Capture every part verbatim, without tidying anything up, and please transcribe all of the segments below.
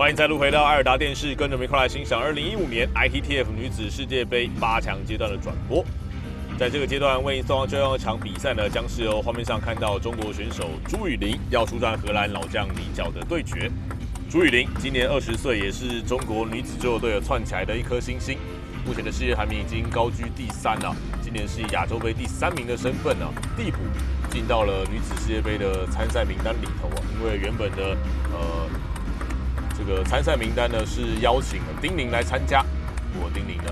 欢迎再度回到爱尔达电视，跟着我们一块来欣赏二零一五年 I T T F 女子世界杯八强阶段的转播。在这个阶段，为您送上最后一场比赛呢，将是由画面上看到中国选手朱雨玲要出战荷兰老将李晓的对决。朱雨玲今年二十岁，也是中国女子足球队窜起来的一颗新星。 目前的世界排名已经高居第三了，今年是以亚洲杯第三名的身份呢、啊，递补进到了女子世界杯的参赛名单里头啊。因为原本的呃这个参赛名单呢是邀请了丁宁来参加，不过丁宁呢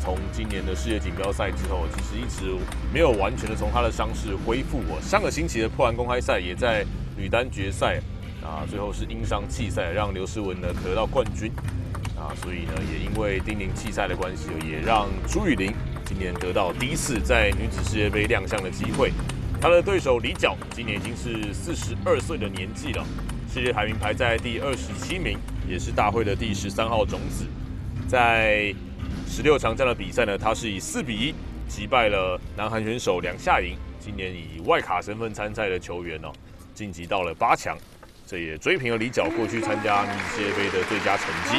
从今年的世界锦标赛之后，其实一直没有完全的从她的伤势恢复啊。上个星期的波兰公开赛也在女单决赛啊，最后是因伤弃赛，让刘诗雯呢得到冠军。 啊，所以呢，也因为丁宁弃赛的关系，也让朱雨玲今年得到第一次在女子世界杯亮相的机会。她的对手李晓今年已经是四十二岁的年纪了，世界排名排在第二十七名，也是大会的第十三号种子。在十六强这样的比赛呢，她是以四比一击败了南韩选手梁夏莹，今年以外卡身份参赛的球员哦，晋级到了八强。 这也追平了李晓过去参加女子世界杯的最佳成绩。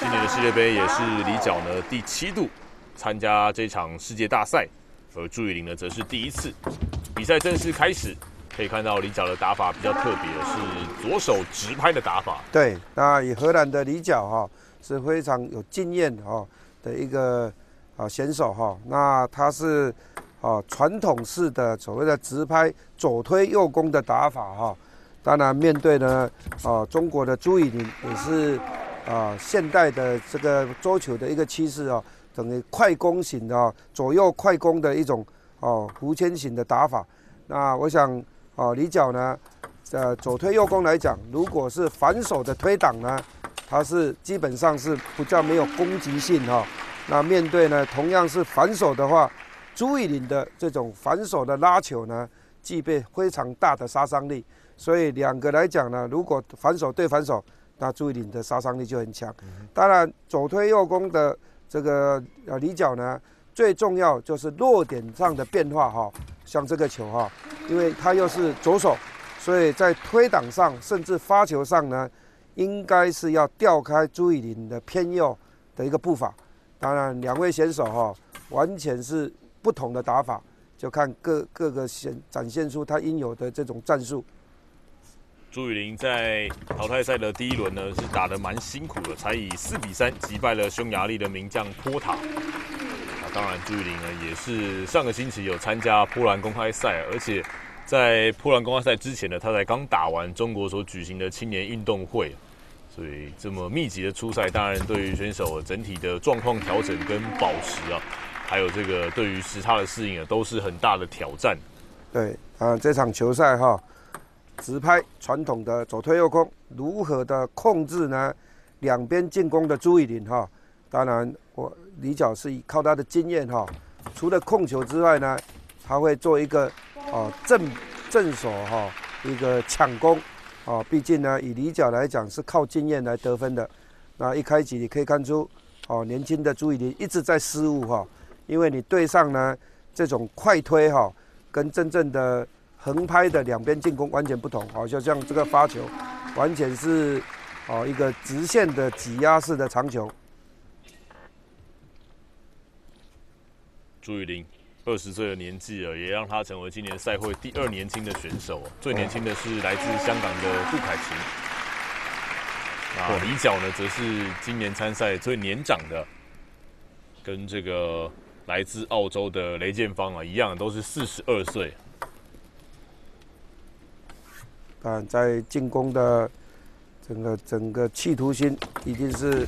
今年的世界杯也是李晓呢第七度参加这场世界大赛，而朱雨玲呢则是第一次。比赛正式开始，可以看到李晓的打法比较特别，是左手直拍的打法。对，那以荷兰的李晓哈、哦、是非常有经验哈、哦、的一个啊选手哈、哦，那他是啊传统式的所谓的直拍左推右攻的打法哈、哦。 当然，面对呢，啊，中国的朱雨玲也是啊，现代的这个桌球的一个趋势啊，等于快攻型的、啊、左右快攻的一种哦、啊、弧圈型的打法。那我想，啊，李晓呢，呃，左推右攻来讲，如果是反手的推挡呢，它是基本上是比较没有攻击性哈、啊。那面对呢，同样是反手的话，朱雨玲的这种反手的拉球呢，具备非常大的杀伤力。 所以两个来讲呢，如果反手对反手，那朱雨玲的杀伤力就很强。当然，左推右攻的这个呃李晓呢，最重要就是落点上的变化哈、哦。像这个球哈、哦，因为他又是左手，所以在推挡上甚至发球上呢，应该是要调开朱雨玲的偏右的一个步伐。当然，两位选手哈、哦，完全是不同的打法，就看各各个显展现出他应有的这种战术。 朱雨玲在淘汰赛的第一轮呢，是打得蛮辛苦的，才以四比三击败了匈牙利的名将波塔。啊，当然朱雨玲呢也是上个星期有参加波兰公开赛，而且在波兰公开赛之前呢，她才刚打完中国所举行的青年运动会，所以这么密集的出赛，当然对于选手整体的状况调整跟保持啊，还有这个对于时差的适应啊，都是很大的挑战。对啊，这场球赛哈。 直拍传统的左推右攻，如何的控制呢？两边进攻的朱雨玲哈，当然我李晓是靠她的经验哈，除了控球之外呢，她会做一个哦正正手哈一个抢攻啊，毕竟呢以李晓来讲是靠经验来得分的。那一开始你可以看出哦，年轻的朱雨玲一直在失误哈，因为你对上呢这种快推哈，跟真正的。 横拍的两边进攻完全不同，好，就像这个发球，完全是哦一个直线的挤压式的长球。朱雨玲二十岁的年纪了，也让她成为今年赛会第二年轻的选手，最年轻的是来自香港的杜凯琴。那李晓呢，则是今年参赛最年长的，跟这个来自澳洲的雷建方啊一样，都是四十二岁。 但在进攻的整个整个企图心，一定是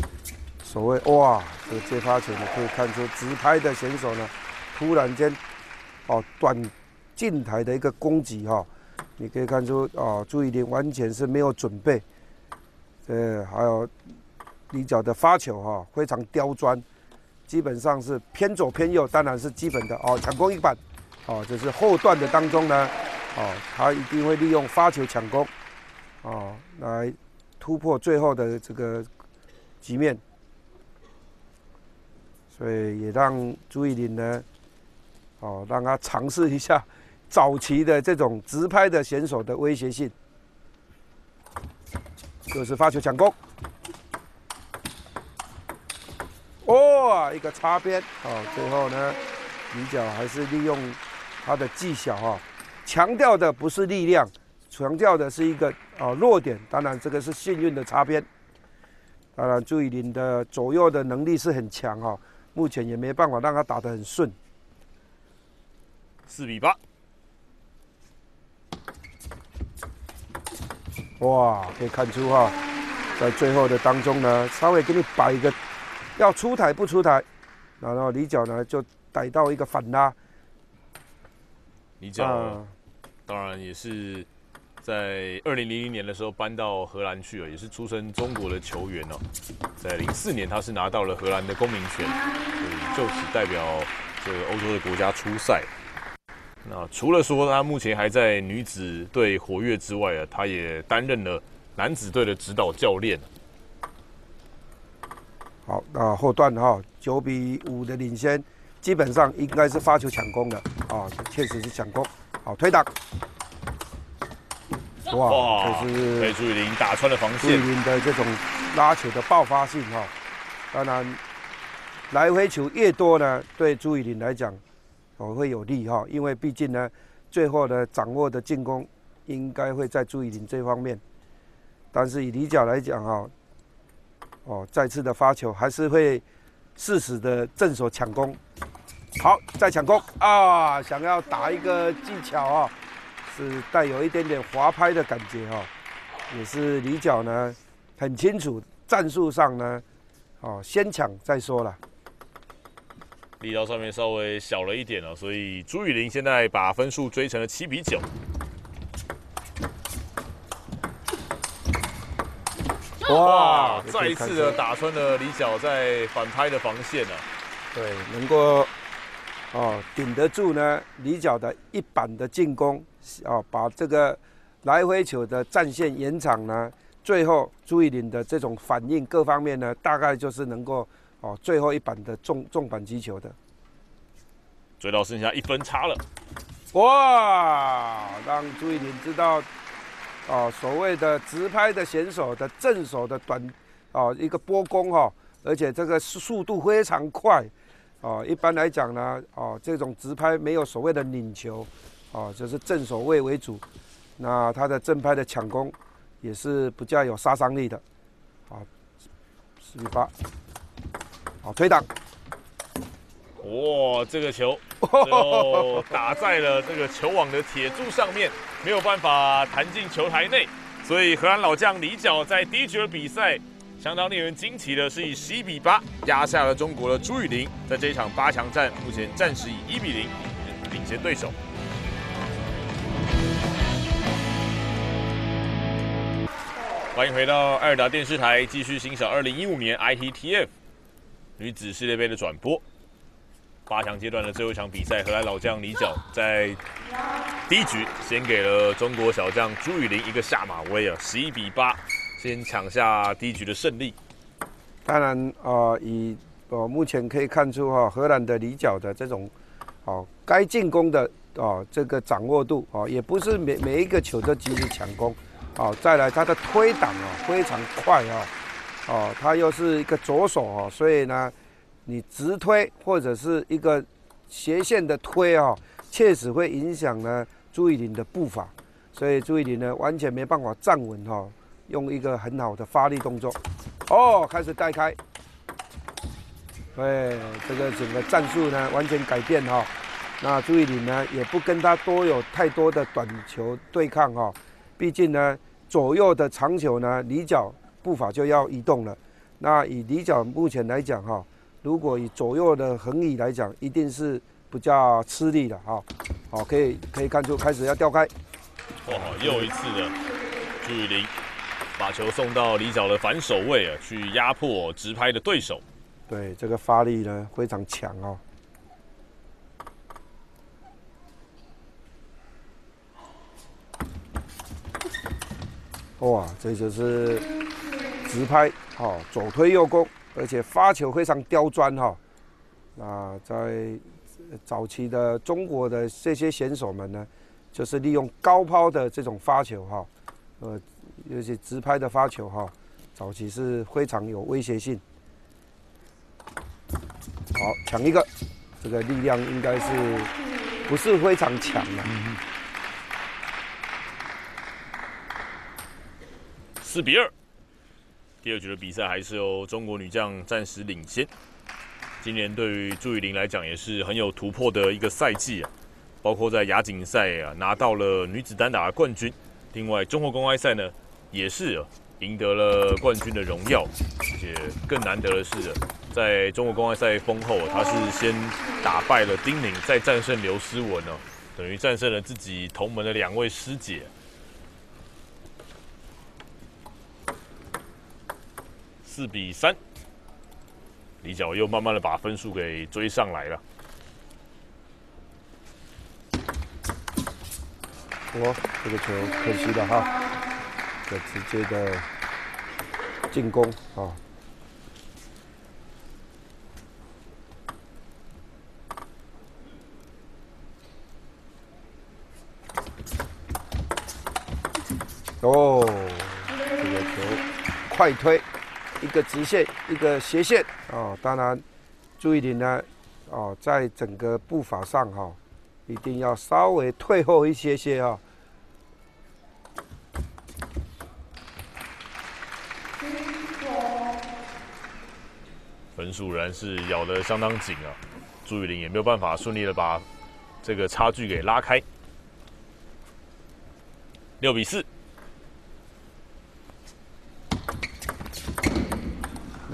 所谓哇，这个接发球呢，可以看出直拍的选手呢，突然间哦短近台的一个攻击哈、哦，你可以看出哦，朱雨玲完全是没有准备，呃，还有李晓的发球哈、哦，非常刁钻，基本上是偏左偏右，当然是基本的哦，抢攻一板，哦，就是后段的当中呢。 哦，他一定会利用发球抢攻，哦，来突破最后的这个局面，所以也让朱雨玲呢，哦，让他尝试一下早期的这种直拍的选手的威胁性。就是发球抢攻。哦，一个擦边哦，最后呢，李角还是利用他的技巧哈、哦，强调的不是力量，强调的是一个哦弱点。当然，这个是幸运的擦边。当然，朱雨林的左右的能力是很强哈、哦，目前也没办法让他打得很顺。四比八。 哇，可以看出哈、哦，在最后的当中呢，稍微给你摆一个，要出台不出台，然后李角呢就逮到一个反拉。李角、啊、当然也是在二零零零年的时候搬到荷兰去了，也是出身中国的球员哦。在零四年他是拿到了荷兰的公民权，所以就此代表这个欧洲的国家出赛。 那除了说他目前还在女子队活跃之外啊，他也担任了男子队的指导教练。好，那后段哈、哦、九比五的领先，基本上应该是发球抢攻的啊，确实是抢攻。好，推挡。哇，这是被朱雨林打穿了防线。朱雨林的这种拉球的爆发性哈、哦，当然来回球越多呢，对朱雨林来讲。 哦，会有利哈，因为毕竟呢，最后呢掌握的进攻应该会在朱雨林这方面，但是以李角来讲哈，哦，再次的发球还是会适时的正手抢攻，好，再抢攻啊，想要打一个技巧啊、哦，是带有一点点滑拍的感觉哈、哦，也是李角呢很清楚战术上呢，哦，先抢再说了。 力道上面稍微小了一点了，所以朱雨林现在把分数追成了七比九。哇，再一次的打穿了李角在反拍的防线了、啊。对，能够哦顶得住呢李角的一板的进攻，哦把这个来回球的战线延长呢，最后朱雨林的这种反应各方面呢，大概就是能够。 哦，最后一板的重重板击球的，追到剩下一分差了。哇，让朱雨林知道，哦，所谓的直拍的选手的正手的短，哦，一个波攻哈、哦，而且这个速度非常快，哦，一般来讲呢，哦，这种直拍没有所谓的拧球，哦，就是正手位为主，那他的正拍的抢攻也是比较有杀伤力的，好、哦，四比八。 好，推挡！哇，这个球就打在了这个球网的铁柱上面，没有办法弹进球台内。所以荷兰老将李角在第一局的比赛，相当令人惊奇的是以十一比八压下了中国的朱雨林，在这一场八强战，目前暂时以一比零领先对手。 欢迎回到爱尔达电视台，继续欣赏二零一五年 I T T F 女子世界杯的转播。八强阶段的最后一场比赛，荷兰老将李角在第一局先给了中国小将朱雨林一个下马威啊， 十一比八，先抢下第一局的胜利。当然，呃，以呃目前可以看出哈、哦，荷兰的李角的这种哦该进攻的哦这个掌握度哦，也不是每每一个球都积极抢攻。 好，再来他的推挡哦，非常快哦，哦，他又是一个左手哦，所以呢，你直推或者是一个斜线的推哦，确实会影响呢朱雨林的步伐，所以朱雨林呢完全没办法站稳哦，用一个很好的发力动作，哦，开始带开，对，这个整个战术呢完全改变哈、哦，那朱雨林呢也不跟他多有太多的短球对抗哈、哦。 毕竟呢，左右的长球呢，李角步伐就要移动了。那以李角目前来讲哈、哦，如果以左右的横移来讲，一定是比较吃力的哈。好、哦，可以可以看出开始要调开。哇，又一次的朱雨林把球送到李角的反手位啊，去压迫直拍的对手。对，这个发力呢非常强哦。 哇，这就是直拍，哦，左推右攻，而且发球非常刁钻哈、哦。那在早期的中国的这些选手们呢，就是利用高抛的这种发球哈、哦，呃，尤其直拍的发球哈，早期是非常有威胁性。好，抢一个，这个力量应该是不是非常强的、啊？四比二，第二局的比赛还是由中国女将暂时领先。今年对于朱雨玲来讲也是很有突破的一个赛季啊。 包括在亚锦赛啊拿到了女子单打冠军，另外中国公开赛呢也是、啊、赢得了冠军的荣耀，而且更难得的是、啊，在中国公开赛封后、啊，她是先打败了丁宁，再战胜刘诗雯哦、啊，等于战胜了自己同门的两位师姐。四比三，李皎又慢慢的把分数给追上来了。 我这个球可惜了哈，这直接的进攻啊！哦，这个球快推，一个直线，一个斜线啊、哦！当然，注意点呢，哦，在整个步伐上哈、哦。 一定要稍微退后一些些啊！分数仍然是咬得相当紧啊，朱雨玲也没有办法顺利的把这个差距给拉开。六比四，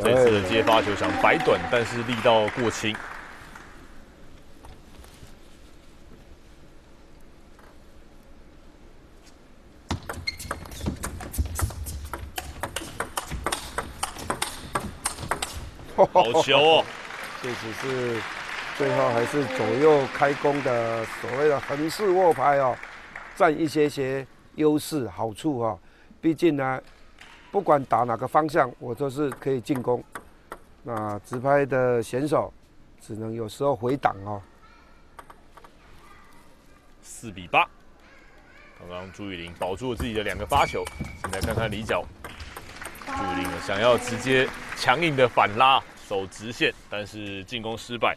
这次的接发球想摆短，但是力道过轻。 好球哦！这只是最后还是左右开弓的所谓的横式握拍哦，占一些些优势好处哈、哦。毕竟呢，不管打哪个方向，我都是可以进攻。那直拍的选手只能有时候回挡哦。四比八，刚刚朱雨玲保住自己的两个发球，现在看看李皎。 朱雨玲想要直接强硬的反拉，守直线，但是进攻失败。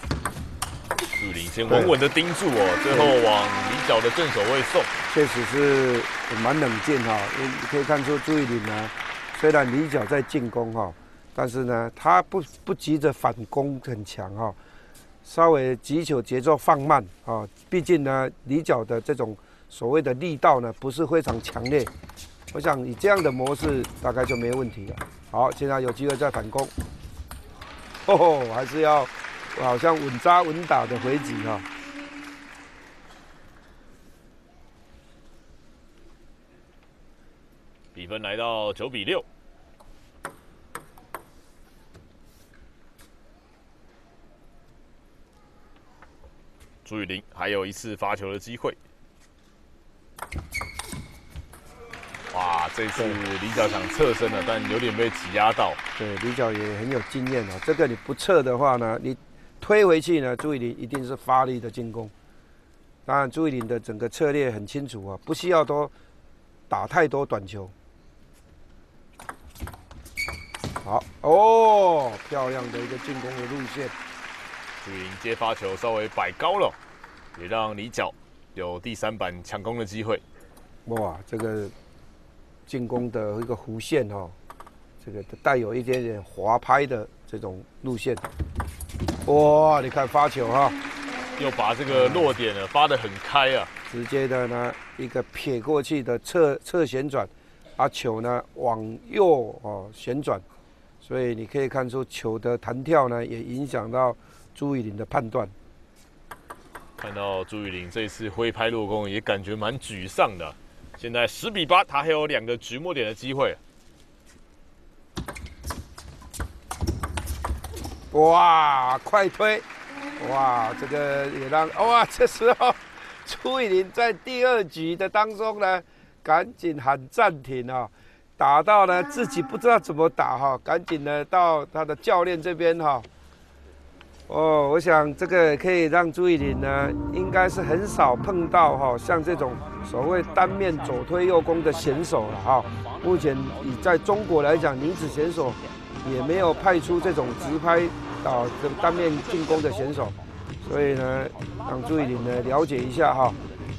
朱雨玲先稳稳的盯住哦，最后往李皎的正手位送。 确实是蛮冷静哈，因为你可以看出朱雨玲呢，虽然李皎在进攻哈，但是呢，她不不急着反攻很强哈，稍微击球节奏放慢啊，毕竟呢，李皎的这种所谓的力道呢，不是非常强烈，我想以这样的模式大概就没问题了。好，现在有机会再反攻，哦，还是要好像稳扎稳打的回击哈。 比分来到九比六。朱雨玲还有一次发球的机会。哇，这次李皎想侧身了，但有点被挤压到。对，李皎也很有经验啊。这个你不侧的话呢，你推回去呢，朱雨玲一定是发力的进攻。当然，朱雨玲的整个策略很清楚啊，不需要多打太多短球。 好哦，漂亮的一个进攻的路线。朱雨玲接发球稍微摆高了，也让李皎有第三板强攻的机会。哇，这个进攻的一个弧线哦，这个带有一点点滑拍的这种路线。哇，你看发球哈、哦，又把这个落点呢发得很开啊，直接的呢一个撇过去的侧侧旋转，啊球呢往右哦旋转。 所以你可以看出球的弹跳呢，也影响到朱雨玲的判断。看到朱雨玲这次挥拍落空，也感觉蛮沮丧的。现在十比八，她还有两个局末点的机会。哇，快推！哇，这个也让哇，这时候朱雨玲在第二局的当中呢，赶紧喊暂停啊、哦，打到呢自己不知道怎么打哈、哦，赶紧呢到他的教练这边哈、哦。哦，我想这个可以让朱雨玲呢，应该是很少碰到哈、哦，像这种所谓单面左推右攻的选手了哈、哦。目前以在中国来讲，女子选手也没有派出这种直拍到这个单面进攻的选手。 所以呢，让朱雨玲呢了解一下哈、哦，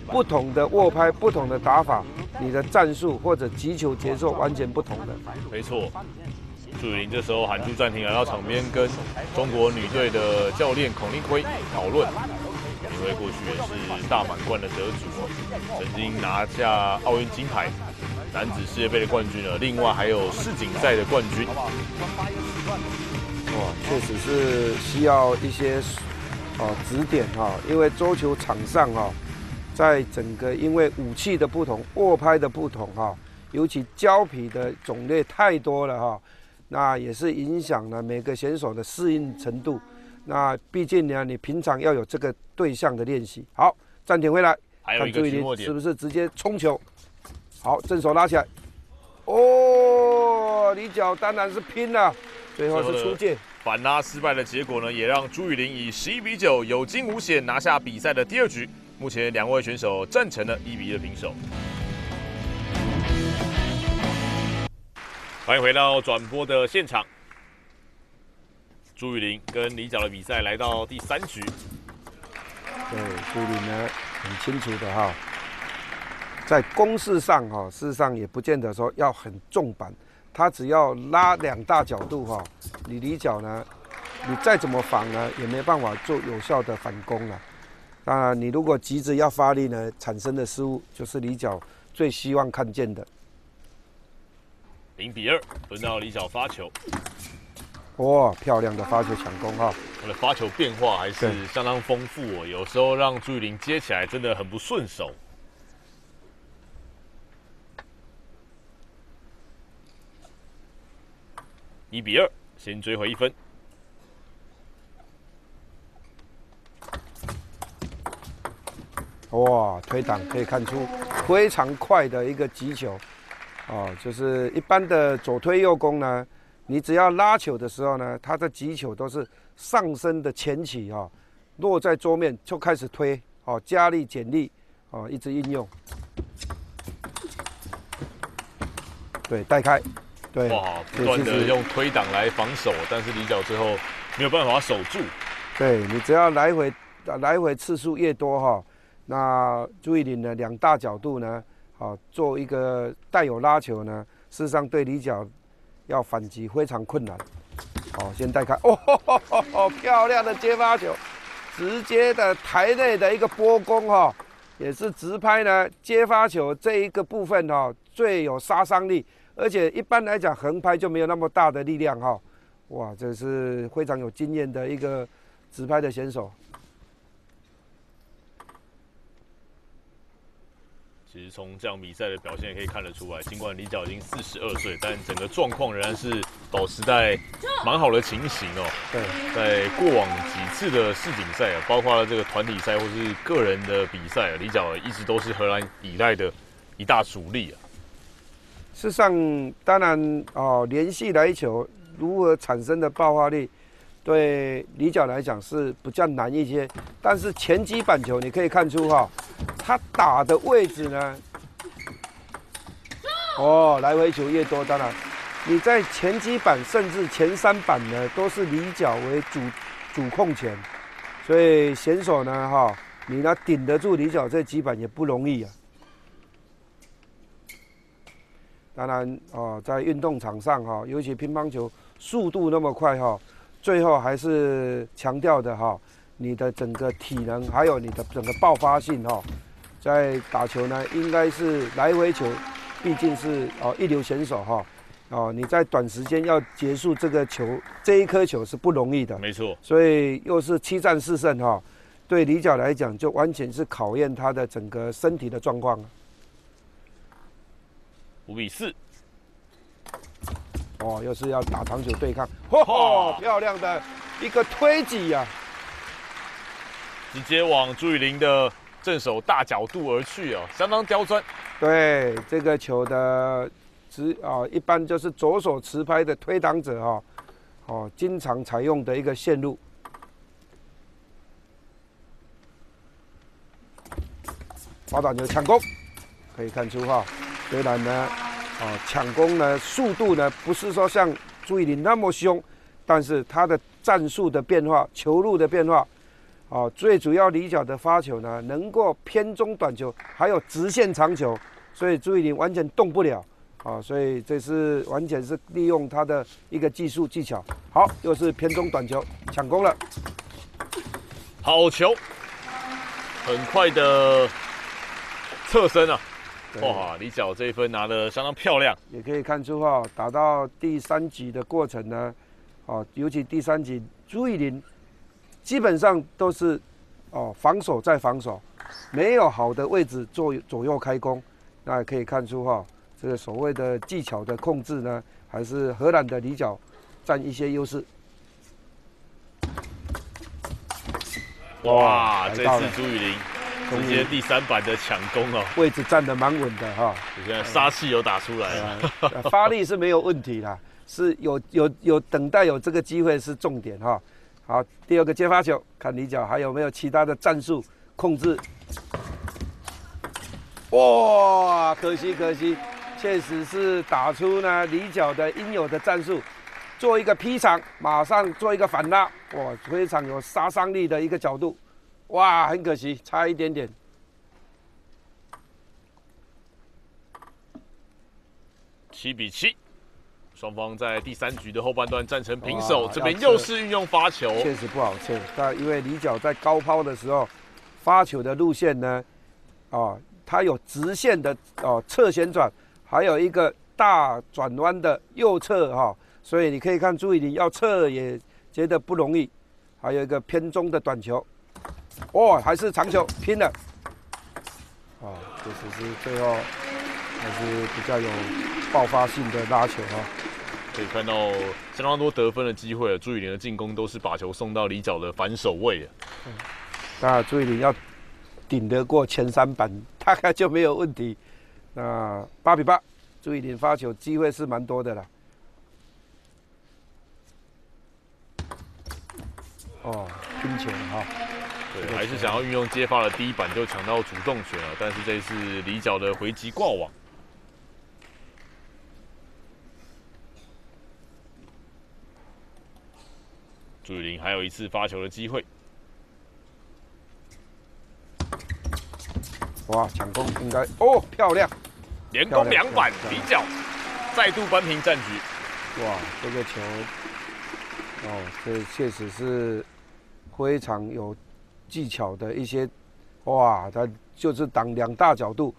不同的握拍、不同的打法，你的战术或者击球节奏完全不同的。没错，朱雨玲这时候喊出暂停，来到场边跟中国女队的教练孔令辉讨论。令辉过去也是大满贯的得主，曾经拿下奥运金牌、男子世界杯的冠军了，另外还有世锦赛的冠军。哇，确实是需要一些。 哦，指点哈、哦，因为桌球场上哈、哦，在整个因为武器的不同、握拍的不同哈、哦，尤其胶皮的种类太多了哈、哦，那也是影响了每个选手的适应程度。那毕竟呢，你平常要有这个对象的练习。好，暂停回来，看注意力是不是直接冲球？好，正手拉起来。哦，李角当然是拼了，最后是出界。 反拉失败的结果呢，也让朱雨玲以十一比九有惊无险拿下比赛的第二局。目前两位选手战成了一比一的平手。欢迎回到转播的现场。朱雨玲跟李角的比赛来到第三局。对，朱雨玲呢很清楚的哈，在攻势上哈，事实上也不见得说要很重板。 他只要拉两大角度哈、哦，你李角呢，你再怎么防呢，也没办法做有效的反攻了。当然，你如果急着要发力呢，产生的失误就是李角最希望看见的。零比二，轮到李角发球。哇、哦，漂亮的发球抢攻哈、哦！我的发球变化还是相当丰富哦，有时候让朱雨玲接起来真的很不顺手。 一比二，先追回一分。哇，推挡可以看出非常快的一个击球，哦，就是一般的左推右攻呢，你只要拉球的时候呢，它的击球都是上升的前起啊、哦，落在桌面就开始推，哦，加力减力，哦，一直应用。对，带开。 对，哇，不断的用推挡来防守，但是李角最后没有办法守住。对你只要来回来回次数越多哈、哦，那朱雨玲呢两大角度呢，好、哦、做一个带有拉球呢，事实上对李角要反击非常困难。好、哦，先带开，哦吼吼吼吼，漂亮的接发球，直接的台内的一个波攻哈、哦，也是直拍呢接发球这一个部分哈、哦、最有杀伤力。 而且一般来讲，横拍就没有那么大的力量哈、哦，哇，这是非常有经验的一个直拍的选手。其实从这样比赛的表现也可以看得出来，尽管李角已经四十二岁，但整个状况仍然是保持在蛮好的情形哦。对，在过往几次的世锦赛啊，包括了这个团体赛或是个人的比赛、啊，李角一直都是荷兰以来的一大主力啊。 事实上，当然哦，连续来球如何产生的爆发力，对李角来讲是比较难一些。但是前击板球你可以看出哈、哦，他打的位置呢，哦，来回球越多，当然你在前击板甚至前三板呢，都是李角为主主控权，所以选手呢哈、哦，你呢顶得住李角这几板也不容易啊。 当然哦，在运动场上哈、哦，尤其乒乓球速度那么快哈、哦，最后还是强调的哈、哦，你的整个体能还有你的整个爆发性哈、哦，在打球呢，应该是来回球，毕竟是哦一流选手哈、哦，哦你在短时间要结束这个球这一颗球是不容易的，没错，所以又是七战四胜哈、哦，对李角来讲就完全是考验他的整个身体的状况。 五比四，哦，又是要打长久对抗，嚯、哦，漂亮的一个推挤呀、啊，直接往朱雨玲的正手大角度而去哦，相当刁钻。对这个球的持啊、哦，一般就是左手持拍的推挡者哦，哦，经常采用的一个线路。 滑倒球抢攻，可以看出哈，虽然呢，哦抢攻呢速度呢不是说像朱雨玲那么凶，但是他的战术的变化、球路的变化，哦最主要李角的发球呢能够偏中短球，还有直线长球，所以朱雨玲完全动不了啊、哦，所以这是完全是利用他的一个技术技巧。好，又是偏中短球抢攻了，好球，很快的。 侧身啊，哇！李角这一分拿得相当漂亮，也可以看出哈、哦，打到第三局的过程呢，哦，尤其第三局朱雨玲基本上都是哦防守再防守，没有好的位置做左右开弓，那也可以看出哈、哦，这个所谓的技巧的控制呢，还是荷兰的李角占一些优势。哇！这次朱雨玲。 直接第三板的抢攻哦，位置站得蛮稳的哈、哦，现在杀气有打出来了、啊，发力是没有问题啦，是有有有等待有这个机会是重点哈、哦。好，第二个接发球，看李角还有没有其他的战术控制。哇，可惜可惜，确实是打出呢李角的应有的战术，做一个劈场，马上做一个反拉，哇，非常有杀伤力的一个角度。 哇，很可惜，差一点点。七比七，双方在第三局的后半段战成平手。这边又是运用发球，确实不好切。但因为李角在高抛的时候，发球的路线呢，哦，它有直线的哦侧旋转，还有一个大转弯的右侧哈、哦，所以你可以看注意，你要侧也觉得不容易，还有一个偏中的短球。 哦，还是长球拼了，哦，这只是最后还是比较有爆发性的拉球啊、哦，可以看到相当多得分的机会。朱雨玲的进攻都是把球送到李角的反手位的，那朱雨玲要顶得过前三板，大概就没有问题。那八比八，朱雨玲发球机会是蛮多的啦。哦，拼球哈、哦。 对，还是想要运用接发的第一板就抢到主动权了，但是这次李角的回击挂网。朱雨玲还有一次发球的机会。哇，抢攻应该哦，漂亮，连攻两板，李角再度扳平战局。哇，这个球哦，这确实是非常有。 技巧的一些，哇，他就是挡两大角度，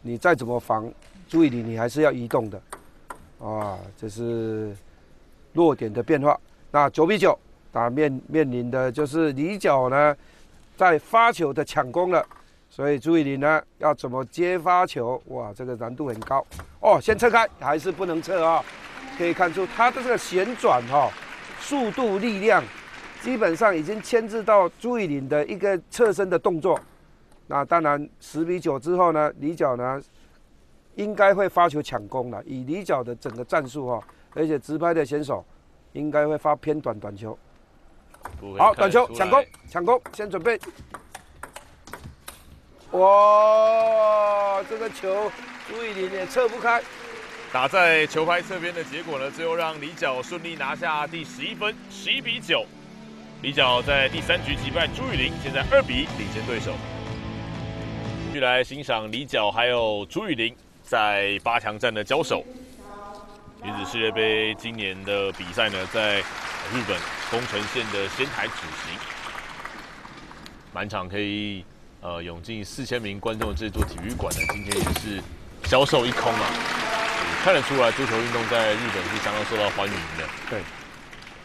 你再怎么防，注意力你还是要移动的，啊，这是弱点的变化。那九比九，那面面临的就是李角呢，在发球的抢攻了，所以注意力呢要怎么接发球，哇，这个难度很高。哦，先撤开，还是不能撤啊、哦，可以看出他的这个旋转哈、哦，速度力量。 基本上已经牵制到朱雨玲的一个侧身的动作，那当然十比九之后呢，李角呢应该会发球抢攻了。以李角的整个战术哈、哦，而且直拍的选手应该会发偏短短球。好，短球抢攻，抢攻，先准备。哇，这个球朱雨玲也撤不开。打在球拍侧边的结果呢，最后让李角顺利拿下第十一分，十一比九。 李角在第三局击败朱雨玲，现在二比一领先对手。继续来欣赏李角还有朱雨玲在八强战的交手。女子世界杯今年的比赛呢，在日本宫城县的仙台举行，满场可以呃涌进四千名观众的这座体育馆呢，今天也是销售一空啊。看得出来，足球运动在日本是相当受到欢迎的。对。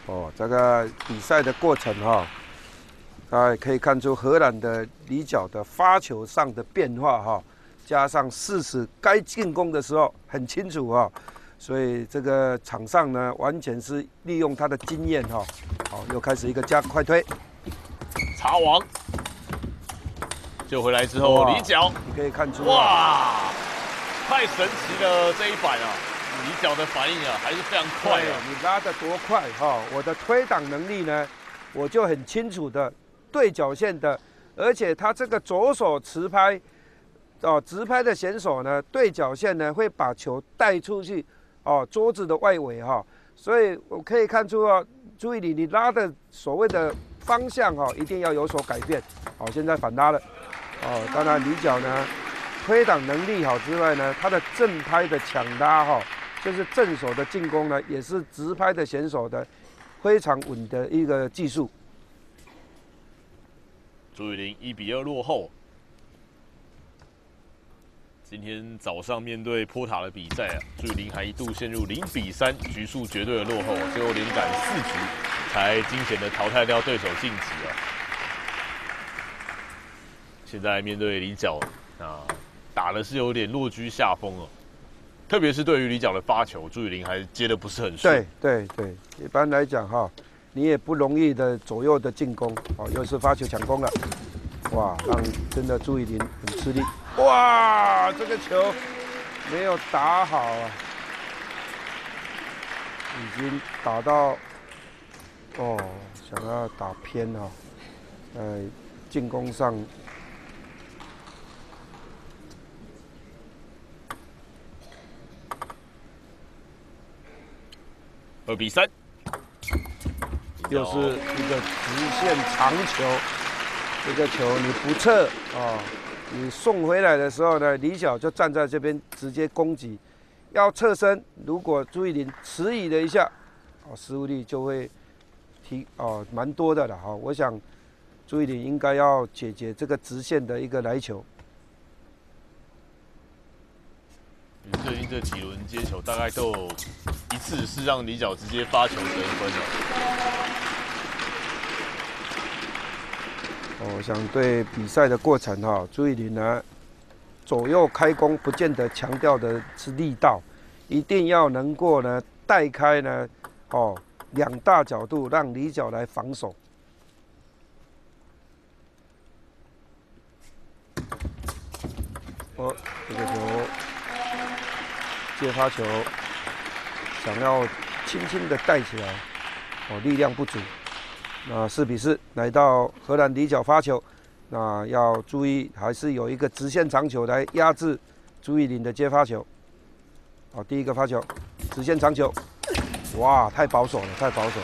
哦，这个比赛的过程哈、哦，大家可以看出荷兰的李角的发球上的变化哈、哦，加上适时该进攻的时候很清楚哈、哦，所以这个场上呢完全是利用他的经验哈、哦。好、哦，又开始一个加快推，查王，就回来之后里角，你可以看出哇，太神奇了这一板啊！里角的反应啊还是非常快的、啊，你拉得多快哈、哦！我的推挡能力呢，我就很清楚的对角线的，而且他这个左手持拍。 哦，直拍的选手呢，对角线呢会把球带出去，哦，桌子的外围哈、哦，所以我可以看出哦，注意你你拉的所谓的方向哈、哦，一定要有所改变。好、哦，现在反拉了，哦，当然李角呢，推挡能力好之外呢，他的正拍的抢拉哈、哦，就是正手的进攻呢，也是直拍的选手的非常稳的一个技术。朱雨玲一比二落后。 今天早上面对波塔的比赛啊，朱雨玲还一度陷入零比三局数绝对的落后，最后连赶四局才惊险的淘汰掉对手晋级啊。现在面对李角啊，打的是有点落居下风哦、啊，特别是对于李角的发球，朱雨玲还接的不是很顺。对对对，一般来讲哈，你也不容易的左右的进攻，哦，又是发球抢攻了，哇，让真的朱雨玲很吃力。 哇，这个球没有打好啊，已经打到哦，想要打偏哈、哦，呃，进攻上二比三，又是一个直线长球，这个球你不测啊。哦 你送回来的时候呢，李角就站在这边直接攻击，要侧身。如果朱雨玲迟疑了一下，哦，失误率就会提哦蛮多的了哈、哦。我想朱雨玲应该要解决这个直线的一个来球。嗯，最近这几轮接球大概都有一次是让李角直接发球得分了。 我想对比赛的过程哈，朱雨玲呢左右开弓不见得强调的是力道，一定要能够呢带开呢哦两大角度让李角来防守。哦，这个球接发球想要轻轻的带起来，哦力量不足。 那四比四来到荷兰里角发球，那要注意还是有一个直线长球来压制朱雨玲的接发球。好，第一个发球，直线长球，哇，太保守了，太保守。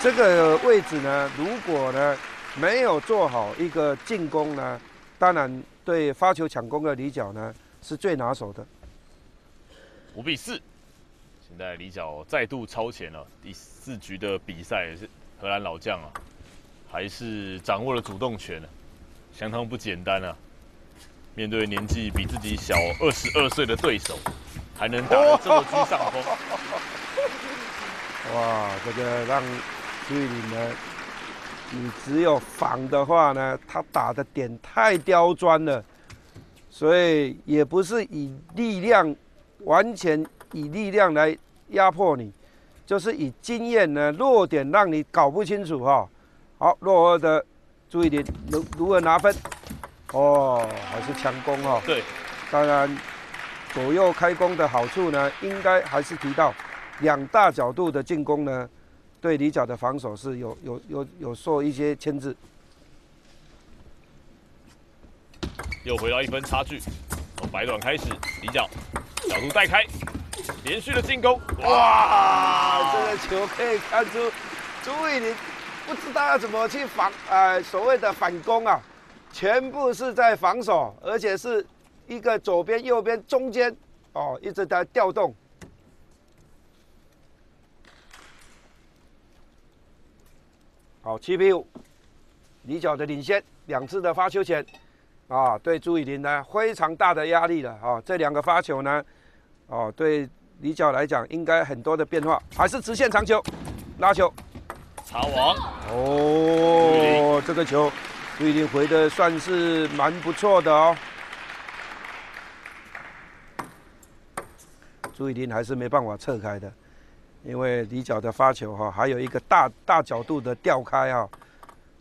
这个位置呢，如果呢没有做好一个进攻呢，当然对发球抢攻的里角呢是最拿手的。五比四，现在里角再度超前了，第四局的比赛也是。 荷兰老将啊，还是掌握了主动权、啊，相当不简单啊！面对年纪比自己小二十二岁的对手，还能打得这么居上风。哇，这个让朱雨玲呢，你只有防的话呢，他打的点太刁钻了，所以也不是以力量，完全以力量来压迫你。 就是以经验呢，弱点让你搞不清楚哈、哦。好，落后的朱雨玲如如何拿分？哦，还是强攻哦。对，当然左右开弓的好处呢，应该还是提到两大角度的进攻呢，对李角的防守是有有有有受一些牵制。又回到一分差距，从白短开始，李角角度带开。 连续的进攻，哇！这个球可以看出朱雨玲不知道要怎么去防，呃，所谓的反攻啊，全部是在防守，而且是一个左边、右边、中间，哦，一直在调动。好，七比五，李角的领先，两次的发球权，啊，对朱雨玲呢非常大的压力了啊！这两个发球呢。 哦，对李角来讲，应该很多的变化，还是直线长球，拉球，擦网。哦，这个球朱雨玲回的算是蛮不错的哦。朱雨玲还是没办法撤开的，因为李角的发球哈、哦，还有一个大大角度的吊开哈、哦，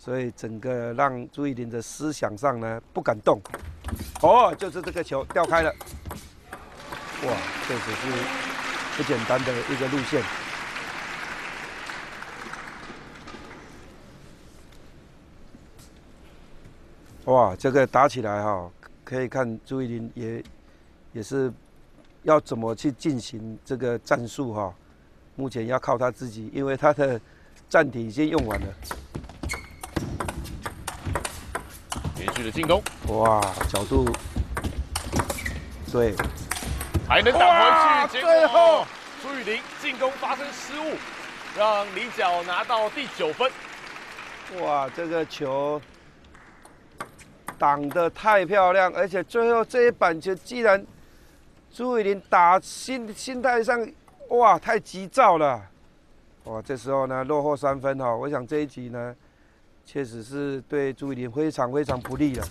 所以整个让朱一麟的思想上呢不敢动。哦，就是这个球掉开了，哇，这只是不简单的一个路线。 哇，这个打起来哈、哦，可以看朱一麟也也是要怎么去进行这个战术哈、哦。目前要靠他自己，因为他的战体已经用完了。连续的进攻，哇，角度对，还能打回去。最后朱一麟进攻发生失误，让李角拿到第九分。哇，这个球。 挡得太漂亮，而且最后这一板球，既然朱一麟打心心态上，哇，太急躁了，哇，这时候呢落后三分哈、哦，我想这一局呢，确实是对朱一麟非常非常不利了。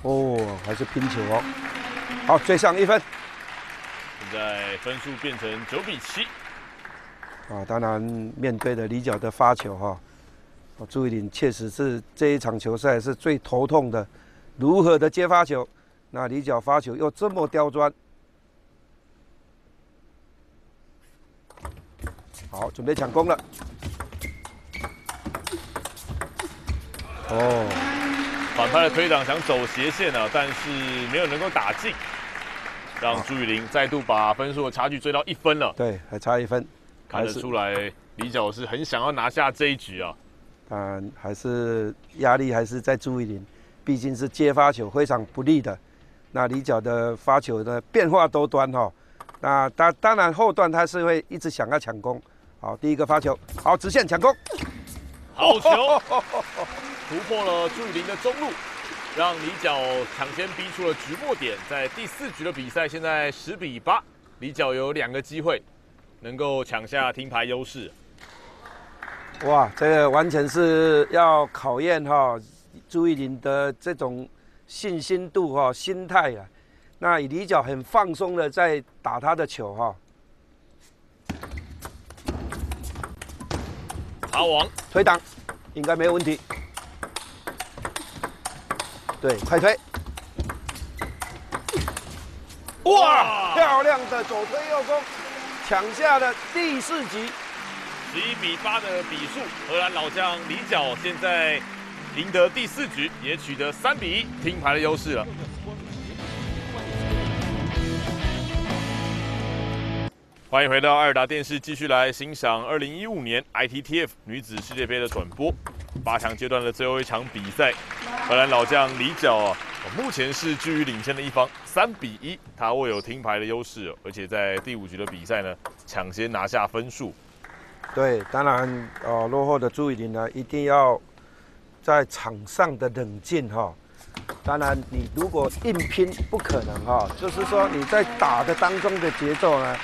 哦，还是拼球哦，好，追上一分，现在分数变成九比七。啊，当然面对的李角的发球哈、哦。 哦，朱一麟确实是这一场球赛是最头痛的，如何的接发球？那李角发球又这么刁钻。好，准备抢攻了。哦，反派的推挡想走斜线啊，但是没有能够打进，让朱一麟再度把分数的差距追到一分了。对，还差一分。看得出来，李角是很想要拿下这一局啊。 嗯，还是压力还是在朱一麟，毕竟是接发球非常不利的。那李角的发球呢变化多端哈、哦，那当当然后段他是会一直想要抢攻。好，第一个发球，好直线抢攻，好球，哦哦哦哦、突破了朱一麟的中路，让李角抢先逼出了局末点。在第四局的比赛，现在十比八，李角有两个机会能够抢下听牌优势。 哇，这个完全是要考验哈、哦、朱一麟的这种信心度哈、哦、心态啊。那李角很放松的在打他的球哈、哦。阿王推挡，应该没有问题。对，快推。哇，漂亮的左推右攻，抢下了第四局。 十一比八的比数，荷兰老将李角现在赢得第四局，也取得三比一听牌的优势了。欢迎回到爱尔达电视，继续来欣赏二零一五年 I T T F 女子世界杯的转播。八强阶段的最后一场比赛，荷兰老将李角啊，目前是居于领先的一方，三比一，他握有听牌的优势，而且在第五局的比赛呢，抢先拿下分数。 对，当然，哦，落后的朱一麟呢，一定要在场上的冷静哈、哦。当然，你如果硬拼不可能哈、哦，就是说你在打的当中的节奏呢，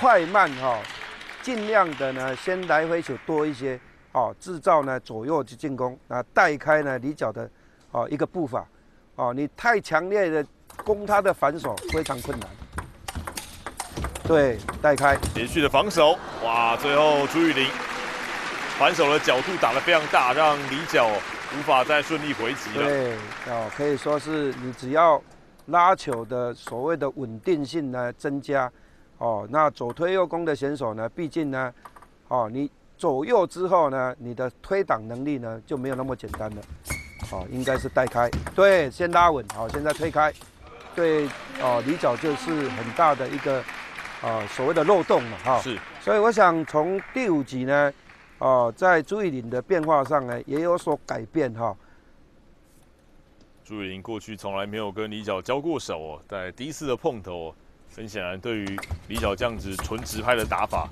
快慢哈、哦，尽量的呢，先来回球多一些，哦，制造呢左右去进攻，啊，带开呢李角的哦一个步伐，哦，你太强烈的攻他的反手非常困难。 对，带开连续的防守，哇！最后朱一麟反手的角度打得非常大，让李角无法再顺利回击了。对，哦，可以说是你只要拉球的所谓的稳定性呢增加，哦，那左推右攻的选手呢，毕竟呢，哦，你左右之后呢，你的推挡能力呢就没有那么简单了。哦，应该是带开，对，先拉稳，好、哦，现在推开，对，哦，李角就是很大的一个。 啊、呃，所谓的漏洞嘛，哈、哦，是，所以我想从第五局呢，哦、呃，在朱一麟的变化上呢，也有所改变哈。哦、朱一麟过去从来没有跟李角交过手哦，在第一次的碰头、哦，很显然对于李角这样子纯直拍的打法，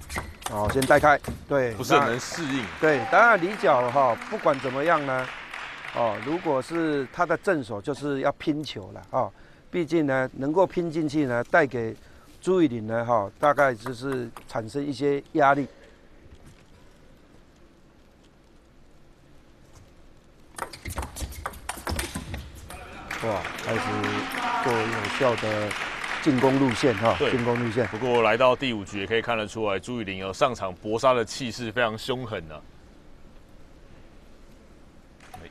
哦，先带开，对，不是很能适应。对，当然李角哈、哦，不管怎么样呢，哦，如果是他的正手就是要拼球了哦，毕竟呢，能够拼进去呢，带给。 朱一麟呢，哈，大概就是产生一些压力。哇，开始做有效的进攻路线哈，进攻路线。不过来到第五局也可以看得出来，朱一麟哦上场搏杀的气势非常凶狠啊。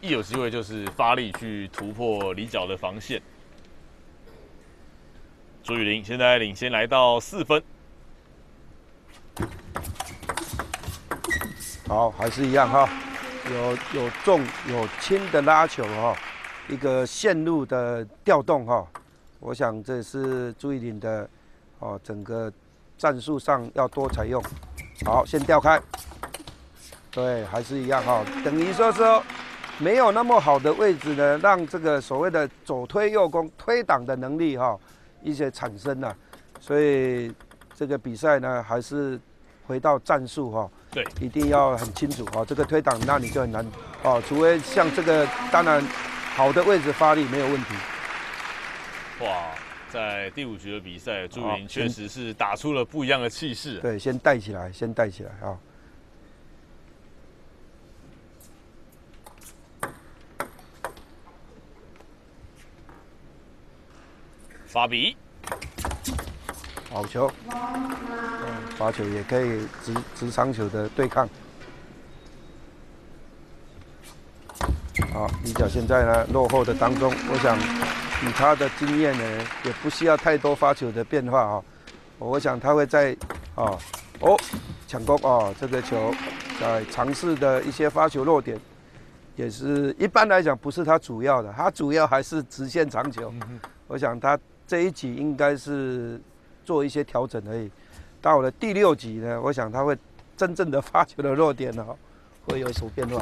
一有机会就是发力去突破李角的防线。朱雨玲现在领先来到四分。好，还是一样哈、哦，有有重有轻的拉球哈、哦，一个线路的调动哈、哦，我想这是朱雨玲的哦整个战术上要多采用。好，先调开。 对，还是一样哈、哦，等于说说没有那么好的位置呢，让这个所谓的左推右攻推挡的能力哈、哦，一些产生了、啊，所以这个比赛呢还是回到战术哈、哦，对，一定要很清楚哈、哦，这个推挡那你就很难哦，除非像这个当然好的位置发力没有问题。哇，在第五局的比赛，朱雨玲确实是打出了不一样的气势、啊。对，先带起来，先带起来啊。哦 发比，好球！发球也可以直直长球的对抗。好，李角现在呢落后的当中，我想以他的经验呢，也不需要太多发球的变化啊、哦。我想他会在哦哦抢攻哦这个球，在尝试的一些发球落点，也是一般来讲不是他主要的，他主要还是直线长球。嗯 我想他这一局应该是做一些调整而已。到了第六局呢，我想他会真正的发球的弱点哦，会有所变化。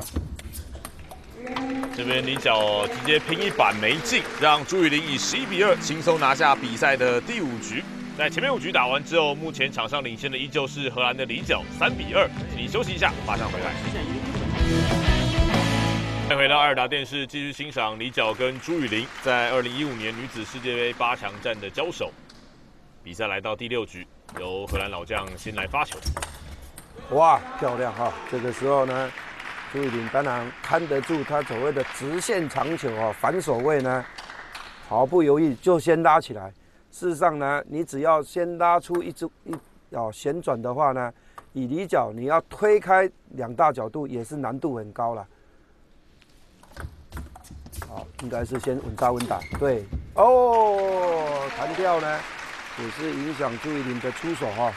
这边李角直接拼一板没进，让朱雨玲以十一比二轻松拿下比赛的第五局。在前面五局打完之后，目前场上领先的依旧是荷兰的李角，三比二。请休息一下，马上回来。 再回到爱尔达电视，继续欣赏李角跟朱雨玲在二零一五年女子世界杯八强战的交手。比赛来到第六局，由荷兰老将先来发球。哇，漂亮哈、哦！这个时候呢，朱雨玲当然看得住她所谓的直线长球啊、哦，反手位呢毫不犹豫就先拉起来。事实上呢，你只要先拉出一只一哦旋转的话呢，以李角你要推开两大角度也是难度很高了。 好，应该是先稳扎稳打。对，哦，弹跳呢，也是影响朱雨玲的出手哈、哦。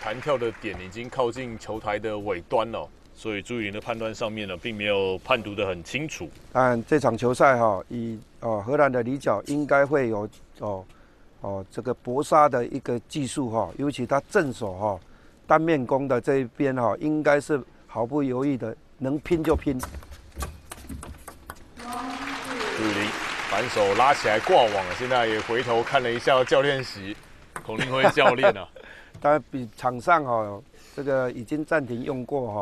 弹跳的点已经靠近球台的尾端了，所以朱雨玲的判断上面呢，并没有判读得很清楚。但这场球赛哈、哦，以哦荷兰的李角应该会有哦哦这个搏杀的一个技术哈、哦，尤其他正手哈、哦、单面攻的这一边哈、哦，应该是毫不犹豫的，能拼就拼。 朱雨玲反手拉起来挂网了，现在也回头看了一下教练席，孔令辉教练啊，当然比场上哈、哦、这个已经暂停用过哈、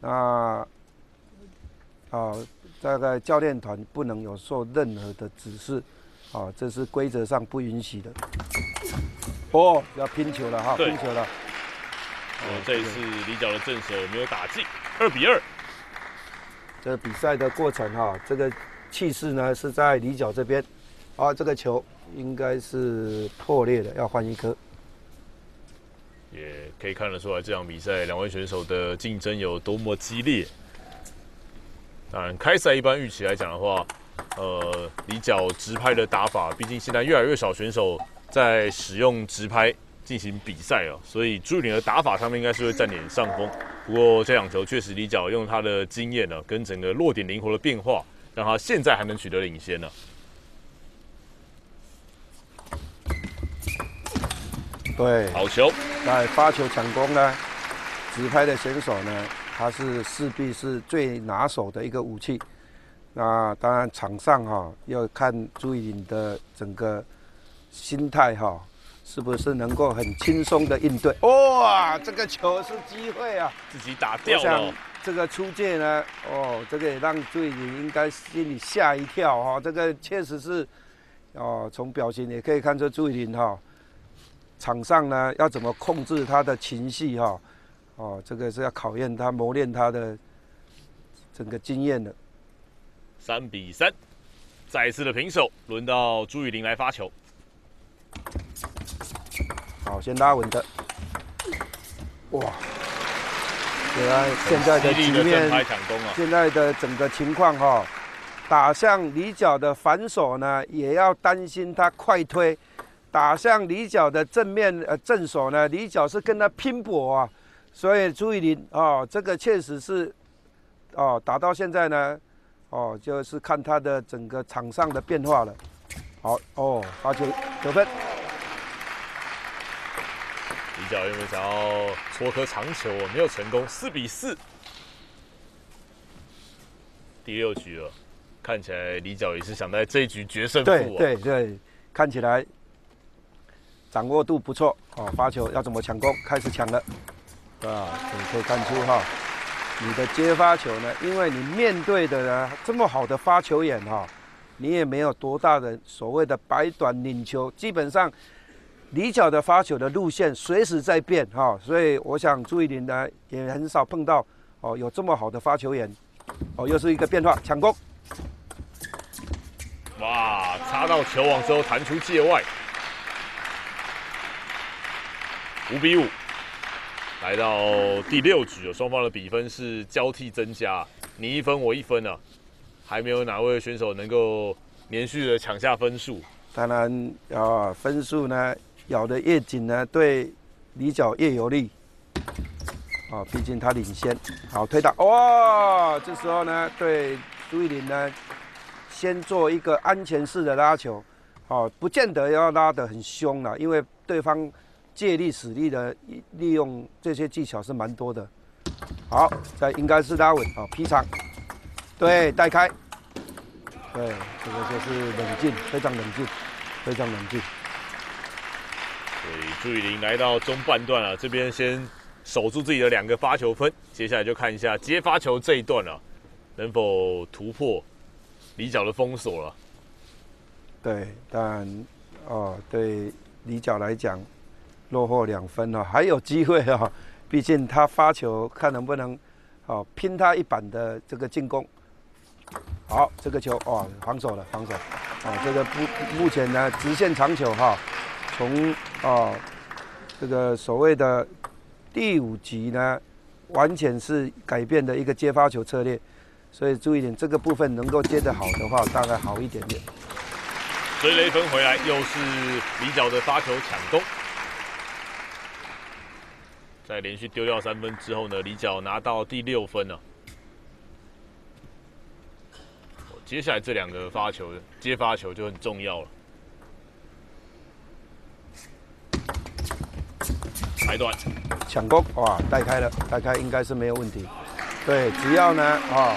哦，那哦大概教练团不能有受任何的指示，哦这是规则上不允许的。哦，要拼球了哈，拼球了。呃、哦，这一次李角的正手没有打进，二比二。这比赛的过程哈、哦，这个。 气势呢是在李角这边，啊，这个球应该是破裂的，要换一颗。也可以看得出来，这场比赛两位选手的竞争有多么激烈。当然，开赛一般预期来讲的话，呃，李角直拍的打法，毕竟现在越来越少选手在使用直拍进行比赛哦，所以朱雨玲的打法上面应该是会占点上风。不过这场球确实，李角用他的经验呢、啊，跟整个落点灵活的变化。 让他现在还能取得领先呢。对，好球！在发球抢攻呢，直拍的选手呢，他是势必是最拿手的一个武器。那当然场上哈、哦、要看朱雨玲的整个心态哈、哦，是不是能够很轻松的应对？哇，这个球是机会啊！自己打掉了。 这个出界呢，哦，这个也让朱雨玲应该心里吓一跳哈、哦。这个确实是，哦，从表情也可以看出朱雨玲哈、哦，场上呢要怎么控制她的情绪哈、哦，哦，这个是要考验她、磨练她的整个经验的。三比三，再一次的平手，轮到朱雨玲来发球。好，先拉稳的。哇！ 哇，对啊，现在的局面，啊、现在的整个情况哈、哦，打向里角的反手呢，也要担心他快推；打向里角的正面呃正手呢，里角是跟他拼搏啊。所以朱雨林哦，这个确实是哦，打到现在呢，哦，就是看他的整个场上的变化了。好哦，八九九分。 李角有没有想要戳颗长球？没有成功，四比四。第六局了，看起来李角也是想在这一局决胜负、哦。对对对，看起来掌握度不错哦。发球要怎么抢攻？开始抢了啊！你可以看出哈、哦，你的接发球呢，因为你面对的呢这么好的发球眼哈、哦，你也没有多大的所谓的摆短领球，基本上。 李角的发球的路线随时在变哈、哦，所以我想朱雨林呢也很少碰到哦有这么好的发球员，哦又是一个变化抢攻，哇插到球网之后弹出界外，五比五，来到第六局了，双方的比分是交替增加，你一分我一分啊，还没有哪位选手能够连续的抢下分数，当然啊、哦、分数呢。 咬得越紧呢，对李角越有利。啊、哦，毕竟他领先。好，推打。哦，这时候呢，对朱雨林呢，先做一个安全式的拉球。哦，不见得要拉得很凶了，因为对方借力使力的利用这些技巧是蛮多的。好，再应该是拉稳。好、哦，劈长。对，带开。对，这个就是冷静，非常冷静，非常冷静。 所以朱雨林来到中半段了、啊，这边先守住自己的两个发球分，接下来就看一下接发球这一段了、啊，能否突破李角的封锁了。对，但哦，对李角来讲落后两分了、啊，还有机会啊，毕竟他发球看能不能哦拼他一板的这个进攻。好，这个球哦防守了，防守。哦，这个不目前呢直线长球哈、啊。 从哦，这个所谓的第五局呢，完全是改变的一个接发球策略，所以注意点这个部分能够接得好的话，大概好一点点。追了一分回来，又是李角的发球抢攻，在连续丢掉三分之后呢，李角拿到第六分了。接下来这两个发球接发球就很重要了。 裁断，抢攻哇，带开了，带开应该是没有问题。对，只要呢啊、哦，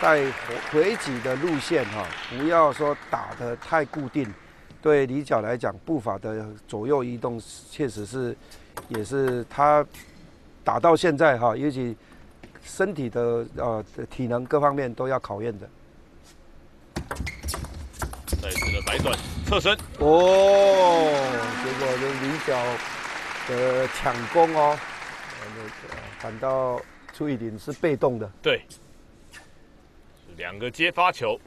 带回击的路线哈、哦，不要说打得太固定。对李角来讲，步伐的左右移动确实是，也是他打到现在哈、哦，尤其身体的呃体能各方面都要考验的。再次的摆短侧身，哦，结果这李角。 的抢攻哦，反倒朱雨林是被动的。对，两个接发球，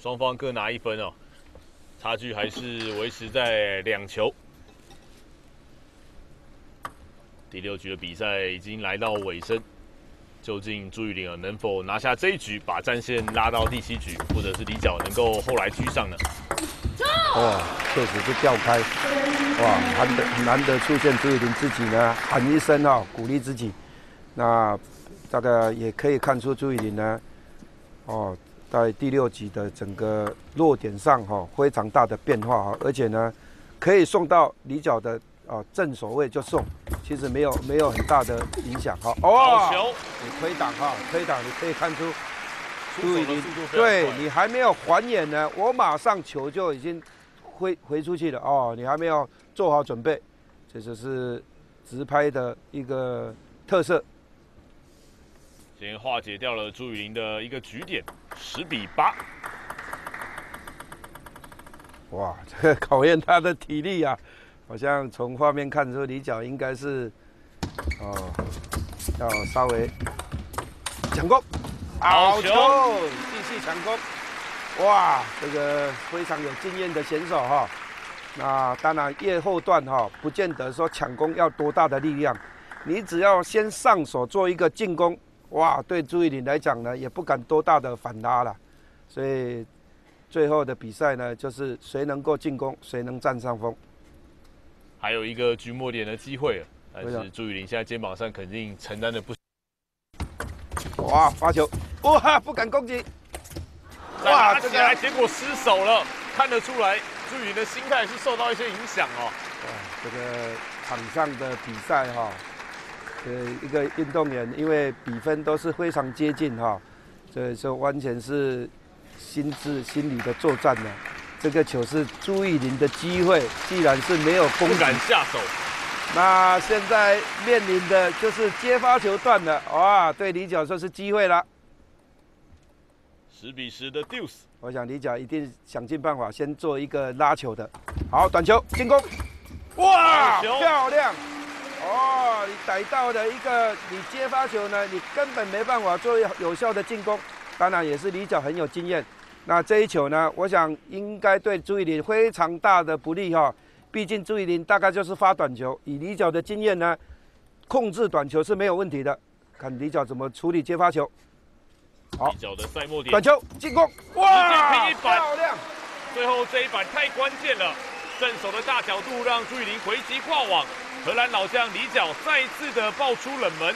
双方各拿一分哦，差距还是维持在两球。第六局的比赛已经来到尾声，究竟朱雨林啊能否拿下这一局，把战线拉到第七局，或者是李角能够后来居上呢？ 哇，确实是跳开，哇，难得难得出现朱雨林自己呢喊一声哦，鼓励自己。那大概也可以看出朱雨林呢，哦，在第六局的整个落点上哈、哦、非常大的变化哈、哦，而且呢可以送到李角的哦正手位就送，其实没有没有很大的影响哈。哦，你推挡哈、哦、推挡，你可以看出。 注意你，对你还没有还眼呢，我马上球就已经回回出去了哦，你还没有做好准备，这就是直拍的一个特色。先化解掉了朱雨林的一个局点，十比八。哇，这个考验他的体力啊！好像从画面看出，李角应该是哦，要稍微抢攻。 好球！继续强攻，哇，这个非常有经验的选手哈、哦。那当然，越后段哈、哦，不见得说抢攻要多大的力量，你只要先上手做一个进攻，哇，对朱一麟来讲呢，也不敢多大的反拉了。所以最后的比赛呢，就是谁能够进攻，谁能占上风。还有一个局末点的机会，但是朱一麟现在肩膀上肯定承担的不。哇，发球，哇，不敢攻击。哇，这个结果失手了，看得出来朱一麟的心态是受到一些影响哦。这个。 场上的比赛哈，呃，一个运动员，因为比分都是非常接近哈，所以说完全是心智、心理的作战呢。这个球是朱一麟的机会，既然是没有攻，不敢下手。那现在面临的就是接发球段了，哇，对李角说是机会了。十比十的 deuce， 我想李角一定想尽办法先做一个拉球的，好，短球进攻。 哇，漂亮！哦，你逮到的一个你接发球呢，你根本没办法做有效的进攻。当然也是李角很有经验。那这一球呢，我想应该对朱一麟非常大的不利哈、哦。毕竟朱一麟大概就是发短球，以李角的经验呢，控制短球是没有问题的。看李角怎么处理接发球。好，李角的赛末点，短球进攻，哇，漂亮！最后这一板太关键了。 正手的大角度让朱一麟回击跨网，荷兰老将李角再次的爆出冷门，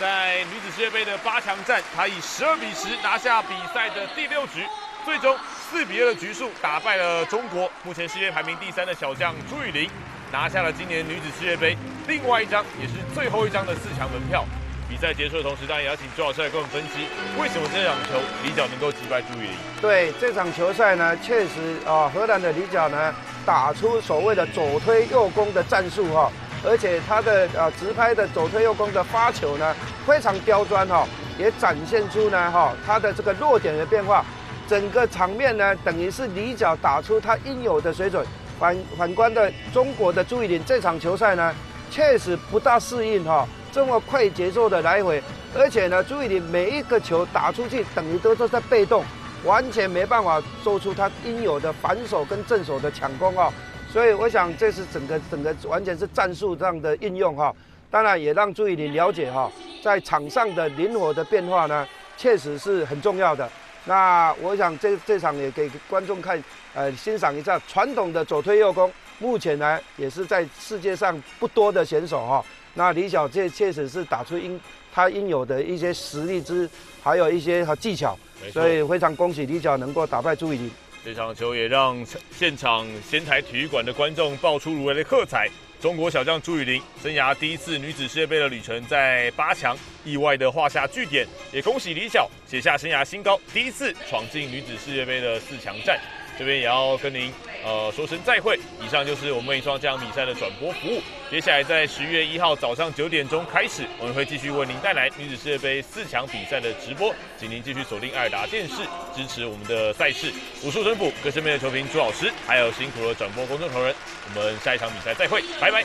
在女子世界杯的八强战，他以十二比十拿下比赛的第六局，最终四比二的局数打败了中国，目前世界排名第三的小将朱一麟拿下了今年女子世界杯另外一张也是最后一张的四强门票。比赛结束的同时，当然也要请周老师来跟我们分析，为什么这场球李角能够击败朱一麟？对这场球赛呢，确实啊、哦，荷兰的李角呢。 打出所谓的左推右攻的战术哈、哦，而且他的呃直拍的左推右攻的发球呢非常刁钻哈、哦，也展现出呢哈、哦、他的这个弱点的变化，整个场面呢等于是李角打出他应有的水准。反反观的中国的朱一麟这场球赛呢，确实不大适应哈、哦、这么快节奏的来回，而且呢朱一麟每一个球打出去等于都是在被动。 完全没办法做出他应有的反手跟正手的抢攻哦，所以我想这是整个整个完全是战术上的应用哈、哦，当然也让朱一麟了解哈、哦，在场上的灵活的变化呢，确实是很重要的。那我想这这场也给观众看，呃，欣赏一下传统的左推右攻，目前呢也是在世界上不多的选手哈、哦。那李角这确实是打出应他应有的一些实力之，还有一些和技巧。 所以非常恭喜李角能够打败朱一麟。这场球也让现场仙台体育馆的观众爆出如雷的喝彩。中国小将朱一麟生涯第一次女子世界杯的旅程在八强意外的画下句点，也恭喜李角写下生涯新高，第一次闯进女子世界杯的四强战。这边也要跟您呃说声再会。以上就是我们一双这场比赛的转播服务。接下来在十月一号早上九点钟开始，我们会继续为您带来女子世界杯四强比赛的直播，请您继续锁定爱尔达电视，支持我们的赛事。武术神捕各身边的球评朱老师，还有辛苦的转播工作同仁，我们下一场比赛再会，拜拜，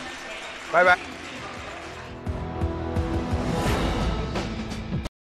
拜拜。